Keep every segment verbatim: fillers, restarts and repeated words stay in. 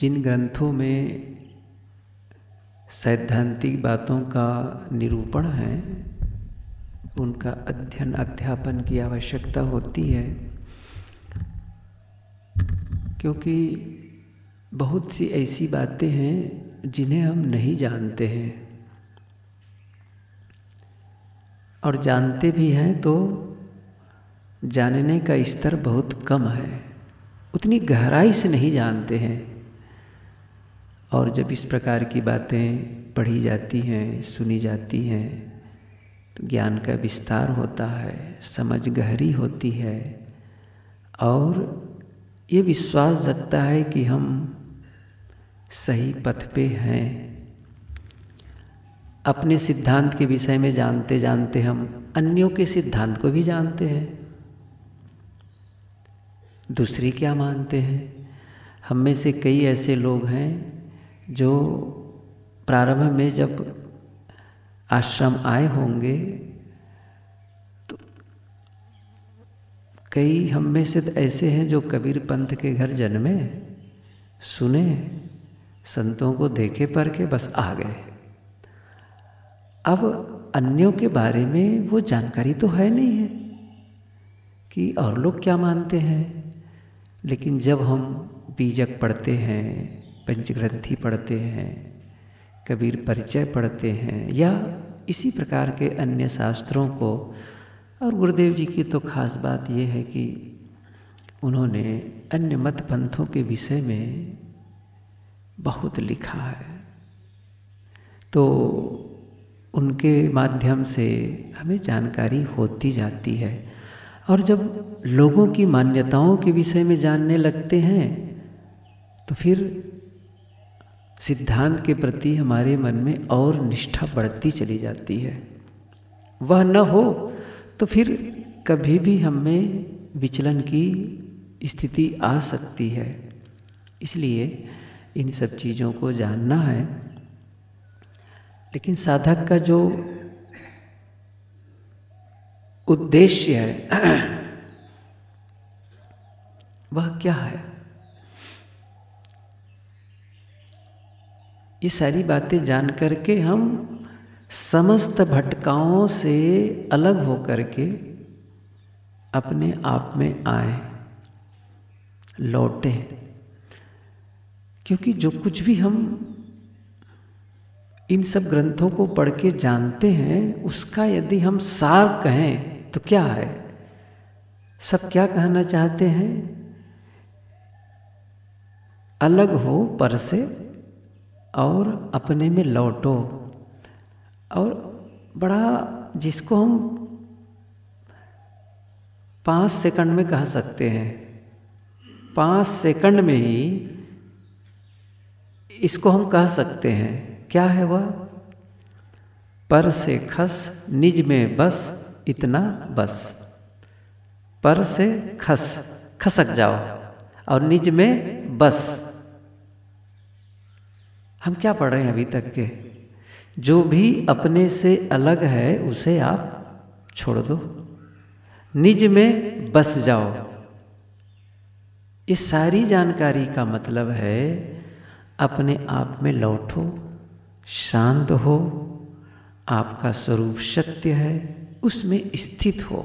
जिन ग्रंथों में सैद्धांतिक बातों का निरूपण है उनका अध्ययन अध्यापन की आवश्यकता होती है, क्योंकि बहुत सी ऐसी बातें हैं जिन्हें हम नहीं जानते हैं, और जानते भी हैं तो जानने का स्तर बहुत कम है, उतनी गहराई से नहीं जानते हैं। और जब इस प्रकार की बातें पढ़ी जाती हैं, सुनी जाती हैं, तो ज्ञान का विस्तार होता है, समझ गहरी होती है, और ये विश्वास जगता है कि हम सही पथ पे हैं। अपने सिद्धांत के विषय में जानते जानते हम अन्यों के सिद्धांत को भी जानते हैं, दूसरी क्या मानते हैं। हम में से कई ऐसे लोग हैं जो प्रारंभ में जब आश्रम आए होंगे तो कई हम में से ऐसे हैं जो कबीर पंथ के घर जन्मे, सुने, संतों को देखे, पर के बस आ गए। अब अन्यों के बारे में वो जानकारी तो है नहीं है कि और लोग क्या मानते हैं, लेकिन जब हम बीजक पढ़ते हैं, पंचग्रंथी पढ़ते हैं, कबीर परिचय पढ़ते हैं, या इसी प्रकार के अन्य शास्त्रों को, और गुरुदेव जी की तो खास बात ये है कि उन्होंने अन्य मत पंथों के विषय में बहुत लिखा है, तो उनके माध्यम से हमें जानकारी होती जाती है। और जब लोगों की मान्यताओं के विषय में जानने लगते हैं तो फिर सिद्धांत के प्रति हमारे मन में और निष्ठा बढ़ती चली जाती है। वह न हो तो फिर कभी भी हमें विचलन की स्थिति आ सकती है, इसलिए इन सब चीज़ों को जानना है। लेकिन साधक का जो उद्देश्य है वह क्या है, ये सारी बातें जान करके हम समस्त भटकाओं से अलग होकर के अपने आप में आए, लौटे। क्योंकि जो कुछ भी हम इन सब ग्रंथों को पढ़ के जानते हैं उसका यदि हम सार कहें तो क्या है, सब क्या कहना चाहते हैं, अलग हो पर से और अपने में लौटो। और बड़ा जिसको हम पाँच सेकंड में कह सकते हैं, पाँच सेकंड में ही इसको हम कह सकते हैं, क्या है वह, पर से खस निज में बस इतना बस। पर से खस, खसक जाओ, और निज में बस। हम क्या पढ़ रहे हैं अभी तक के, जो भी अपने से अलग है उसे आप छोड़ दो, निज में बस जाओ। इस सारी जानकारी का मतलब है अपने आप में लौटो, शांत हो, आपका स्वरूप सत्य है, उसमें स्थित हो।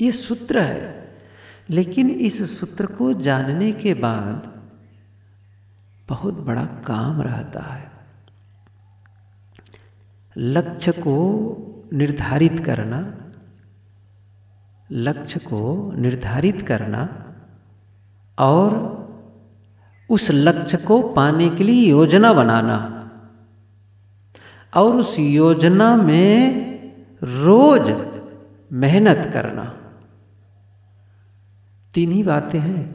ये सूत्र है, लेकिन इस सूत्र को जानने के बाद बहुत बड़ा काम रहता है। लक्ष्य को निर्धारित करना, लक्ष्य को निर्धारित करना और उस लक्ष्य को पाने के लिए योजना बनाना, और उस योजना में रोज मेहनत करना, तीन ही बातें हैं।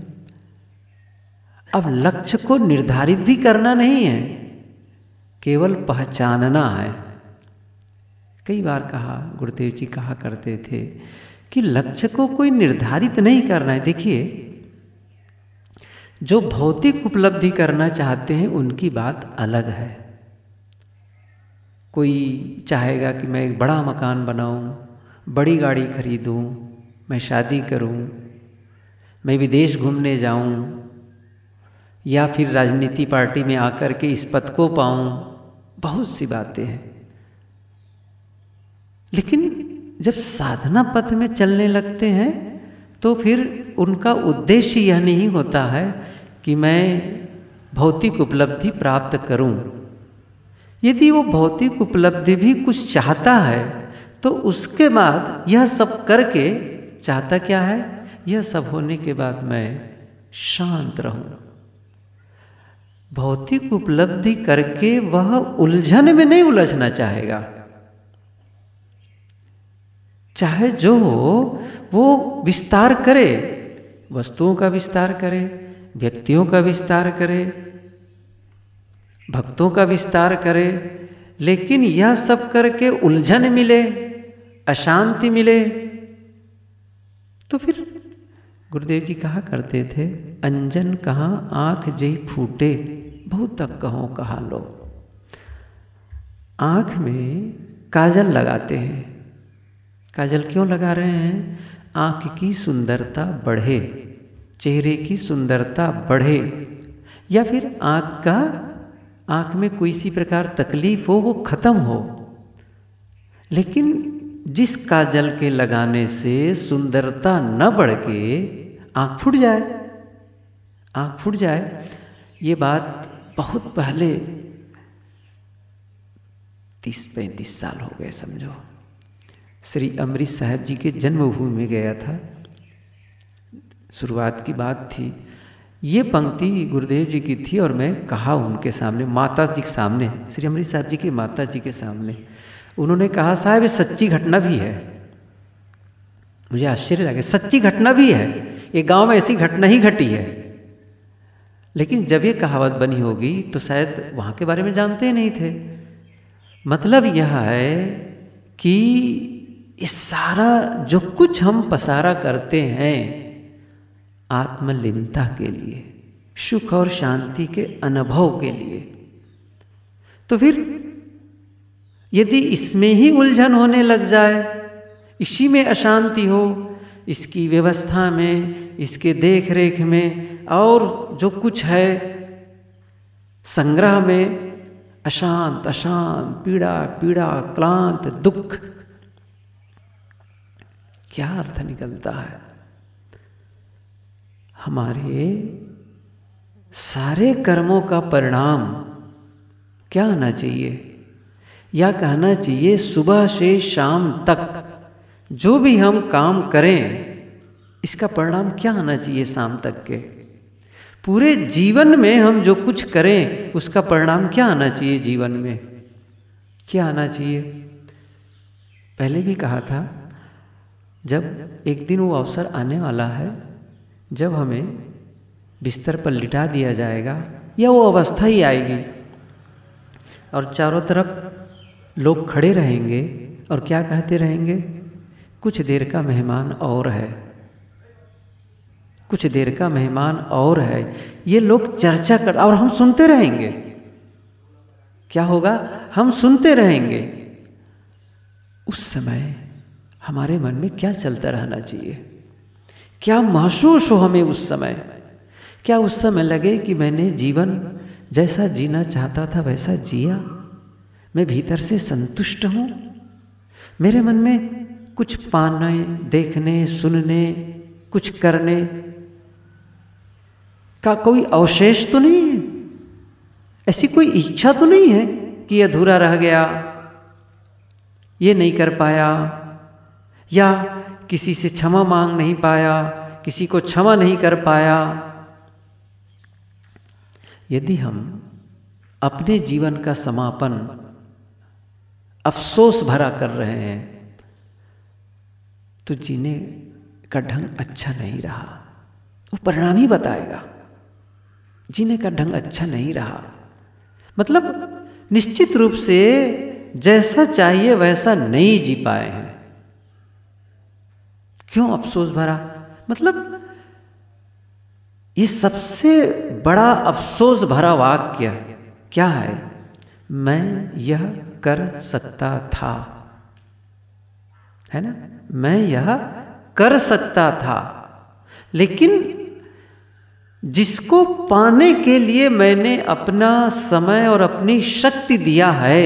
अब लक्ष्य को निर्धारित भी करना नहीं है, केवल पहचानना है। कई बार कहा, गुरुदेव जी कहा करते थे कि लक्ष्य को कोई निर्धारित नहीं करना है। देखिए, जो भौतिक उपलब्धि करना चाहते हैं उनकी बात अलग है। कोई चाहेगा कि मैं एक बड़ा मकान बनाऊं, बड़ी गाड़ी खरीदूं, मैं शादी करूं, मैं विदेश घूमने जाऊं, या फिर राजनीति पार्टी में आकर के इस पद को पाऊं, बहुत सी बातें हैं। लेकिन जब साधना पथ में चलने लगते हैं तो फिर उनका उद्देश्य यह नहीं होता है कि मैं भौतिक उपलब्धि प्राप्त करूं। यदि वो भौतिक उपलब्धि भी कुछ चाहता है तो उसके बाद यह सब करके चाहता क्या है, यह सब होने के बाद मैं शांत रहूं। भौतिक उपलब्धि करके वह उलझन में नहीं उलझना चाहेगा, चाहे जो हो वो विस्तार करे, वस्तुओं का विस्तार करे, व्यक्तियों का विस्तार करे, भक्तों का विस्तार करे, लेकिन यह सब करके उलझन मिले, अशांति मिले। तो फिर गुरुदेव जी कहा करते थे, अंजन कहाँ आँख जई फूटे बहुतक कहो कहा लो। आँख में काजल लगाते हैं। काजल क्यों लगा रहे हैं? आँख की सुंदरता बढ़े, चेहरे की सुंदरता बढ़े, या फिर आँख का आँख में कोई सी प्रकार तकलीफ हो वो खत्म हो। लेकिन जिस काजल के लगाने से सुंदरता न बढ़ के आँख फूट जाए, आँख फूट जाए, ये बात बहुत पहले तीस पैंतीस साल हो गए समझो, श्री अमृत साहब जी के जन्मभूमि में गया था, शुरुआत की बात थी। ये पंक्ति गुरुदेव जी की थी और मैं कहा उनके सामने, माता जी के सामने, श्री अमृत साहब जी के माता जी के सामने। उन्होंने कहा, साहब ये सच्ची घटना भी है। मुझे आश्चर्य लगा, सच्ची घटना भी है, ये गांव में ऐसी घटना ही घटी है। लेकिन जब ये कहावत बनी होगी तो शायद वहाँ के बारे में जानते ही नहीं थे। मतलब यह है कि इस सारा जो कुछ हम पसारा करते हैं आत्मलीनता के लिए, सुख और शांति के अनुभव के लिए, तो फिर यदि इसमें ही उलझन होने लग जाए, इसी में अशांति हो, इसकी व्यवस्था में, इसके देख रेख में, और जो कुछ है संग्रह में, अशांत अशांत, पीड़ा पीड़ा, क्लांत दुख, क्या अर्थ निकलता है? हमारे सारे कर्मों का परिणाम क्या आना चाहिए, या कहना चाहिए सुबह से शाम तक जो भी हम काम करें इसका परिणाम क्या आना चाहिए शाम तक के? पूरे जीवन में हम जो कुछ करें उसका परिणाम क्या आना चाहिए, जीवन में क्या आना चाहिए? पहले भी कहा था, जब एक दिन वो अवसर आने वाला है जब हमें बिस्तर पर लिटा दिया जाएगा, या वो अवस्था ही आएगी और चारों तरफ लोग खड़े रहेंगे और क्या कहते रहेंगे, कुछ देर का मेहमान और है, कुछ देर का मेहमान और है, ये लोग चर्चा कर, और हम सुनते रहेंगे। क्या होगा? हम सुनते रहेंगे। उस समय हमारे मन में क्या चलता रहना चाहिए, क्या महसूस हो हमें उस समय? क्या उस समय लगे कि मैंने जीवन जैसा जीना चाहता था वैसा जिया, मैं भीतर से संतुष्ट हूँ, मेरे मन में कुछ पाने, देखने, सुनने, कुछ करने का कोई अवशेष तो नहीं है, ऐसी कोई इच्छा तो नहीं है कि अधूरा रह गया, ये नहीं कर पाया, या किसी से क्षमा मांग नहीं पाया, किसी को क्षमा नहीं कर पाया। यदि हम अपने जीवन का समापन अफसोस भरा कर रहे हैं तो जीने का ढंग अच्छा नहीं रहा, वो परिणाम ही बताएगा। जीने का ढंग अच्छा नहीं रहा मतलब निश्चित रूप से जैसा चाहिए वैसा नहीं जी पाए हैं। क्यों अफसोस भरा? मतलब ये सबसे बड़ा अफसोस भरा वाक्य क्या है? मैं यह कर सकता था, है ना, मैं यह कर सकता था, लेकिन जिसको पाने के लिए मैंने अपना समय और अपनी शक्ति दिया है,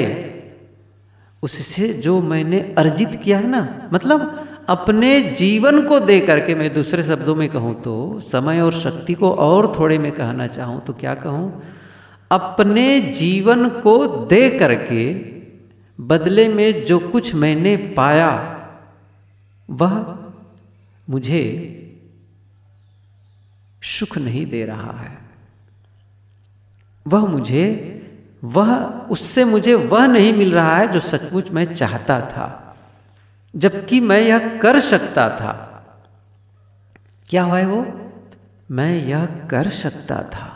उससे जो मैंने अर्जित किया है ना, मतलब अपने जीवन को दे करके, मैं दूसरे शब्दों में कहूँ तो, समय और शक्ति को और थोड़े में कहना चाहूँ तो क्या कहूँ, अपने जीवन को दे करके बदले में जो कुछ मैंने पाया वह मुझे सुख नहीं दे रहा है, वह मुझे वह उससे मुझे वह नहीं मिल रहा है जो सचमुच मैं चाहता था, जबकि मैं यह कर सकता था। क्या हुआ है वो, मैं यह कर सकता था।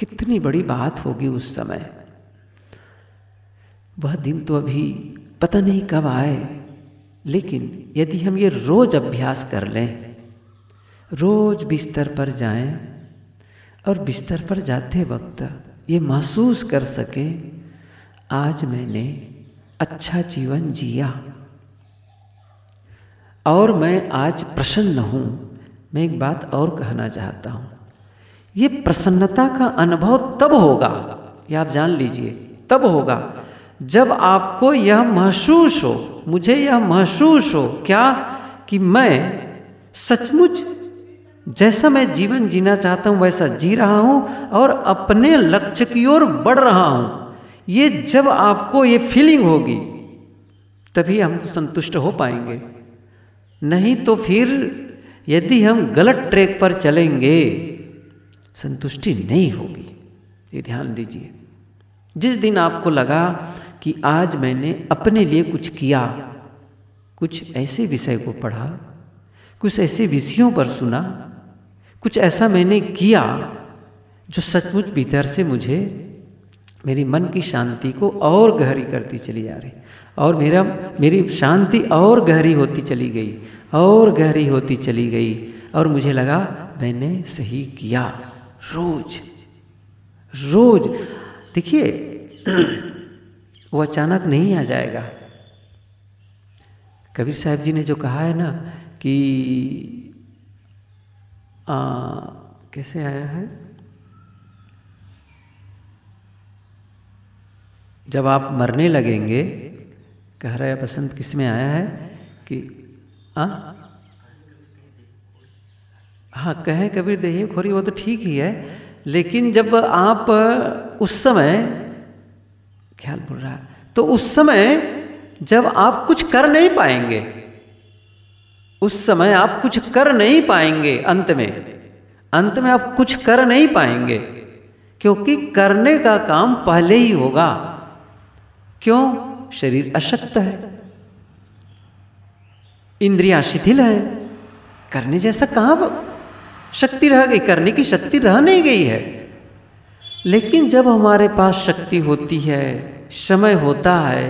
कितनी बड़ी बात होगी उस समय। वह दिन तो अभी पता नहीं कब आए, लेकिन यदि हम ये रोज अभ्यास कर लें, रोज बिस्तर पर जाएं और बिस्तर पर जाते वक्त ये महसूस कर सके, आज मैंने अच्छा जीवन जिया और मैं आज प्रसन्न हूँ। मैं एक बात और कहना चाहता हूँ, ये प्रसन्नता का अनुभव तब होगा, ये आप जान लीजिए, तब होगा जब आपको यह महसूस हो, मुझे यह महसूस हो क्या कि मैं सचमुच जैसा मैं जीवन जीना चाहता हूँ वैसा जी रहा हूँ और अपने लक्ष्य की ओर बढ़ रहा हूँ। ये जब आपको ये फीलिंग होगी तभी हम संतुष्ट हो पाएंगे, नहीं तो फिर यदि हम गलत ट्रैक पर चलेंगे संतुष्टि नहीं होगी। ये ध्यान दीजिए, जिस दिन आपको लगा कि आज मैंने अपने लिए कुछ किया, कुछ ऐसे विषय को पढ़ा, कुछ ऐसे विषयों पर सुना, कुछ ऐसा मैंने किया जो सचमुच भीतर से मुझे मेरी मन की शांति को और गहरी करती चली जा रही, और मेरा मेरी शांति और गहरी होती चली गई और गहरी होती चली गई और मुझे लगा मैंने सही किया। रोज रोज देखिए, वो अचानक नहीं आ जाएगा। कबीर साहब जी ने जो कहा है ना कि आ, कैसे आया है, जब आप मरने लगेंगे, कह रहा है बसंत किस में आया है कि आ? हाँ कहें कबीर देहिए खोरी, वो तो ठीक ही है, लेकिन जब आप उस समय ख्याल बोल रहा है तो उस समय जब आप कुछ कर नहीं पाएंगे, उस समय आप कुछ कर नहीं पाएंगे, अंत में अंत में आप कुछ कर नहीं पाएंगे, क्योंकि करने का काम पहले ही होगा। क्यों? शरीर अशक्त है, इंद्रियां शिथिल है, करने जैसा कहाँ शक्ति रह गई, करने की शक्ति रह नहीं गई है। लेकिन जब हमारे पास शक्ति होती है, समय होता है,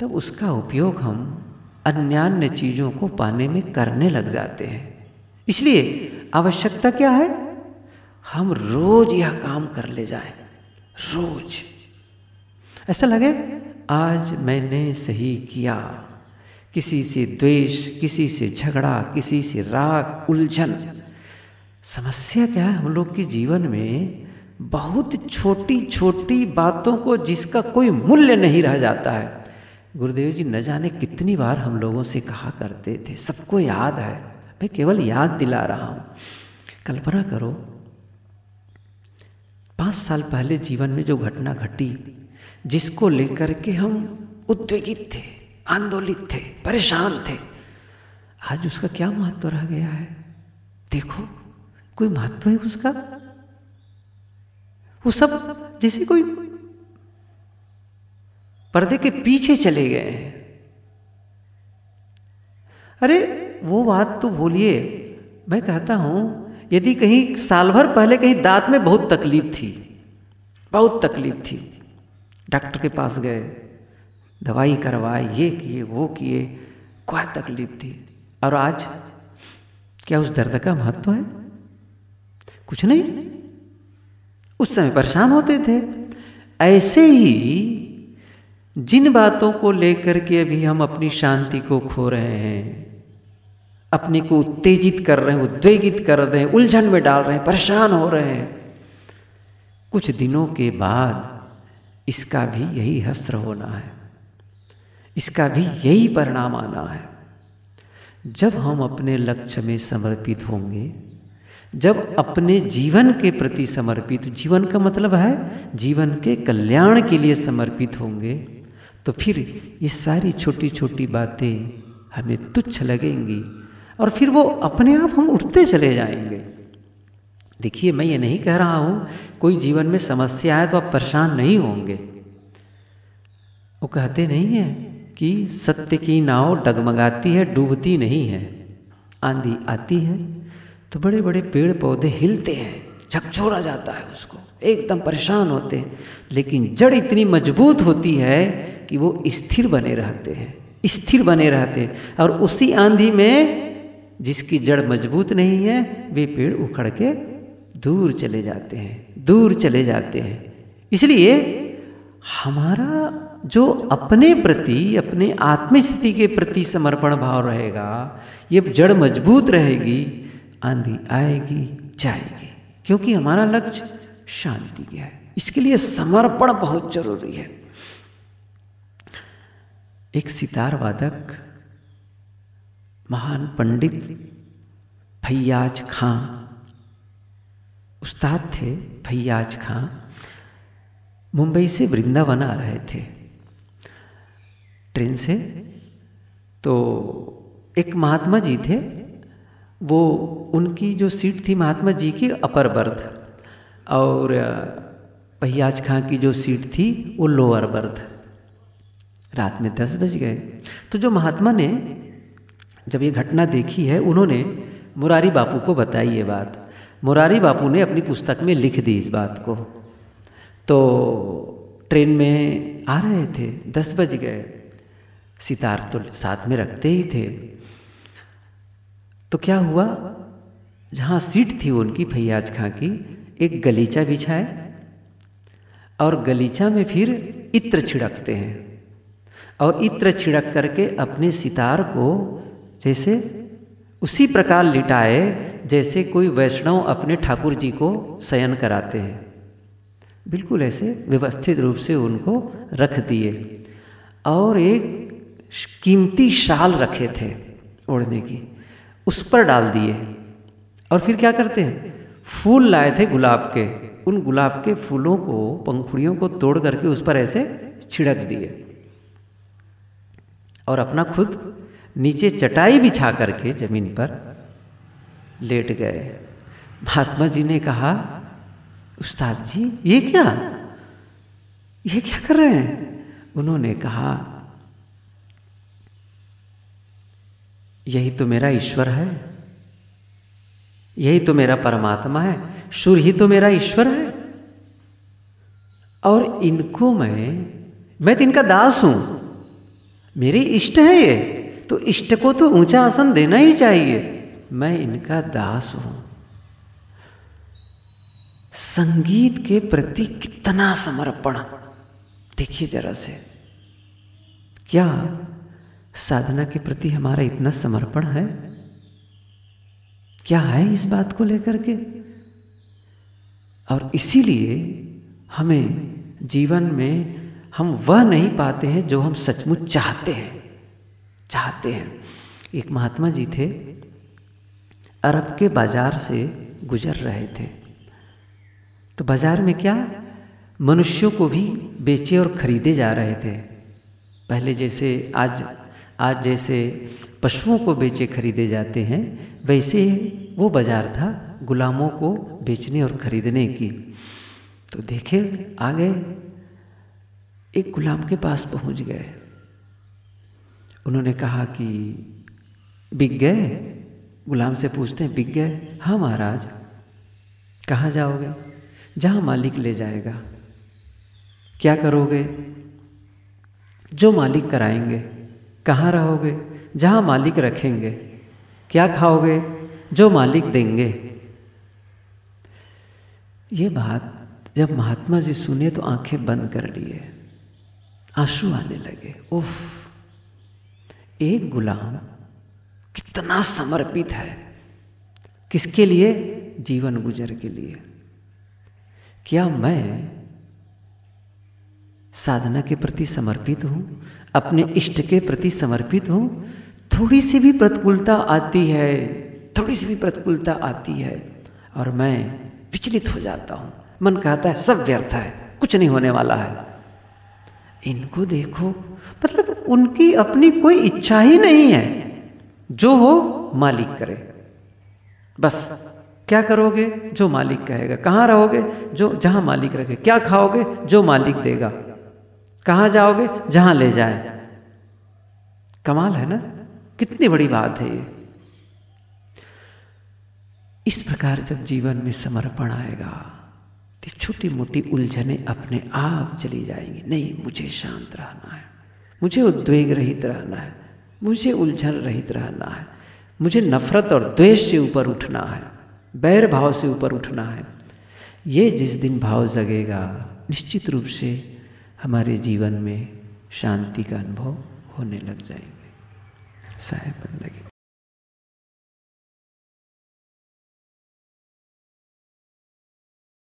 तब उसका उपयोग हम अन्यान्य चीज़ों को पाने में करने लग जाते हैं। इसलिए आवश्यकता क्या है, हम रोज यह काम कर ले जाएं। रोज ऐसा लगे आज मैंने सही किया, किसी से द्वेष, किसी से झगड़ा, किसी से राग, उलझन। समस्या क्या है हम लोग के जीवन में, बहुत छोटी छोटी बातों को जिसका कोई मूल्य नहीं रह जाता है। गुरुदेव जी न जाने कितनी बार हम लोगों से कहा करते थे, सबको याद है, मैं केवल याद दिला रहा हूँ। कल्पना करो पाँच साल पहले जीवन में जो घटना घटी, जिसको लेकर के हम उद्वेगित थे, आंदोलित थे, परेशान थे, आज उसका क्या महत्व रह गया है? देखो कोई महत्व है उसका? वो सब जैसे कोई पर्दे के पीछे चले गए हैं। अरे वो बात तो बोलिए, मैं कहता हूं यदि कहीं साल भर पहले कहीं दांत में बहुत तकलीफ थी, बहुत तकलीफ थी, डॉक्टर के पास गए, दवाई करवाए, ये किए वो किए, क्या तकलीफ थी, और आज क्या उस दर्द का महत्व है? कुछ नहीं। उस समय परेशान होते थे। ऐसे ही जिन बातों को लेकर के अभी हम अपनी शांति को खो रहे हैं, अपने को उत्तेजित कर रहे हैं, उद्वेगित कर रहे हैं, उलझन में डाल रहे हैं, परेशान हो रहे हैं। कुछ दिनों के बाद इसका भी यही हश्र होना है, इसका भी यही परिणाम आना है। जब हम अपने लक्ष्य में समर्पित होंगे, जब अपने जीवन के प्रति समर्पित, जीवन का मतलब है जीवन के कल्याण के लिए समर्पित होंगे, तो फिर ये सारी छोटी छोटी बातें हमें तुच्छ लगेंगी और फिर वो अपने आप हम उठते चले जाएंगे। देखिए, मैं ये नहीं कह रहा हूँ कोई जीवन में समस्या है तो आप परेशान नहीं होंगे। वो कहते नहीं है कि सत्य की नाव डगमगाती है, डूबती नहीं है। आंधी आती है तो बड़े बड़े पेड़ पौधे हिलते हैं, झकझोरा जाता है उसको, एकदम परेशान होते हैं, लेकिन जड़ इतनी मजबूत होती है कि वो स्थिर बने रहते हैं, स्थिर बने रहते हैं। और उसी आंधी में जिसकी जड़ मजबूत नहीं है, वे पेड़ उखड़ के दूर चले जाते हैं, दूर चले जाते हैं। इसलिए हमारा जो अपने प्रति, अपने आत्मस्थिति के प्रति समर्पण भाव रहेगा, ये जड़ मजबूत रहेगी, आंधी आएगी जाएगी, क्योंकि हमारा लक्ष्य शांति है। इसके लिए समर्पण बहुत जरूरी है। एक सितार वादक महान पंडित फैयाज खां उस्ताद थे। फैयाज खां मुंबई से वृंदावन आ रहे थे ट्रेन से। तो एक महात्मा जी थे, वो उनकी जो सीट थी महात्मा जी की अपर बर्थ, और फैयाज खां की जो सीट थी वो लोअर बर्थ। रात में दस बज गए। तो जो महात्मा ने जब ये घटना देखी है, उन्होंने मुरारी बापू को बताई ये बात। मुरारी बापू ने अपनी पुस्तक में लिख दी इस बात को। तो ट्रेन में आ रहे थे, दस बज गए, सितार तो साथ में रखते ही थे। तो क्या हुआ, जहाँ सीट थी उनकी फैयाज खां की, एक गलीचा बिछाए और गलीचा में फिर इत्र छिड़कते हैं, और इत्र छिड़क करके अपने सितार को जैसे उसी प्रकार लिटाए जैसे कोई वैष्णव अपने ठाकुर जी को शयन कराते हैं, बिल्कुल ऐसे व्यवस्थित रूप से उनको रख दिए। और एक कीमती शाल रखे थे ओढ़ने की, उस पर डाल दिए। और फिर क्या करते हैं, फूल लाए थे गुलाब के, उन गुलाब के फूलों को, पंखुड़ियों को तोड़ करके उस पर ऐसे छिड़क दिए। और अपना खुद नीचे चटाई बिछा करके जमीन पर लेट गए। महात्मा जी ने कहा, उस्ताद जी ये क्या, ये क्या कर रहे हैं? उन्होंने कहा, यही तो मेरा ईश्वर है, यही तो मेरा परमात्मा है, सुर ही तो मेरा ईश्वर है, और इनको मैं मैं तो इनका दास हूं, मेरे इष्ट है ये, तो इष्ट को तो ऊंचा आसन देना ही चाहिए। मैं इनका दास हूं। संगीत के प्रति कितना समर्पण, देखिए जरा से, क्या साधना के प्रति हमारा इतना समर्पण है? क्या है इस बात को लेकर के? और इसीलिए हमें जीवन में हम वह नहीं पाते हैं जो हम सचमुच चाहते हैं चाहते हैं एक महात्मा जी थे, अरब के बाजार से गुजर रहे थे। तो बाजार में क्या, मनुष्यों को भी बेचे और खरीदे जा रहे थे। पहले जैसे आज आज जैसे पशुओं को बेचे खरीदे जाते हैं, वैसे वो बाजार था गुलामों को बेचने और खरीदने की। तो देखे आगे एक गुलाम के पास पहुंच गए। उन्होंने कहा कि बिक गए? गुलाम से पूछते हैं, बिक गए? हाँ महाराज। कहाँ जाओगे? जहाँ मालिक ले जाएगा। क्या करोगे? जो मालिक कराएंगे। कहाँ रहोगे? जहाँ मालिक रखेंगे। क्या खाओगे? जो मालिक देंगे। ये बात जब महात्मा जी सुने तो आंखें बंद कर लिए, आंसू आने लगे। उफ, एक गुलाम इतना समर्पित है। किसके लिए? जीवन गुजर के लिए। क्या मैं साधना के प्रति समर्पित हूं? अपने इष्ट के प्रति समर्पित हूं? थोड़ी सी भी प्रतिकूलता आती है, थोड़ी सी भी प्रतिकूलता आती है और मैं विचलित हो जाता हूं। मन कहता है सब व्यर्थ है, कुछ नहीं होने वाला है। इनको देखो, मतलब उनकी अपनी कोई इच्छा ही नहीं है, जो हो मालिक करे। बस क्या करोगे? जो मालिक कहेगा। कहाँ रहोगे? जो जहाँ मालिक रखे। क्या खाओगे? जो मालिक देगा। कहाँ जाओगे? जहाँ ले जाए। कमाल है ना, कितनी बड़ी बात है ये। इस प्रकार जब जीवन में समर्पण आएगा, छोटी मोटी उलझने अपने आप चली जाएंगी। नहीं, मुझे शांत रहना है, मुझे उद्वेग रहित रहना है, मुझे उलझन रहित रहना है, मुझे नफरत और द्वेष से ऊपर उठना है, बैर भाव से ऊपर उठना है। ये जिस दिन भाव जगेगा, निश्चित रूप से हमारे जीवन में शांति का अनुभव होने लग जाएंगे। साहेब बंदगी।